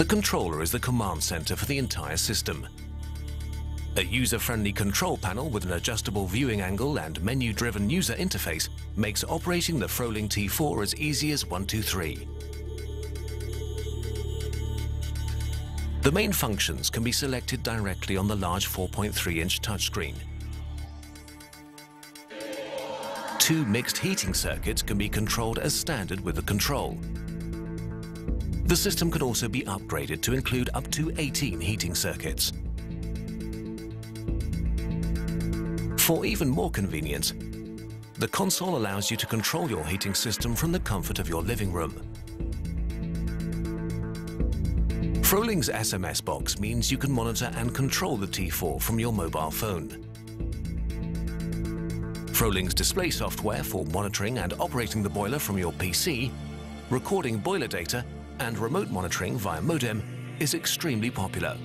The controller is the command center for the entire system. A user-friendly control panel with an adjustable viewing angle and menu-driven user interface makes operating the Fröling T4 as easy as 1, 2, 3. The main functions can be selected directly on the large 4.3-inch touchscreen. Two mixed heating circuits can be controlled as standard with the control. The system can also be upgraded to include up to 18 heating circuits. For even more convenience, the console allows you to control your heating system from the comfort of your living room. Fröling's SMS box means you can monitor and control the T4 from your mobile phone. Fröling's display software for monitoring and operating the boiler from your PC, recording boiler data, and remote monitoring via modem is extremely popular.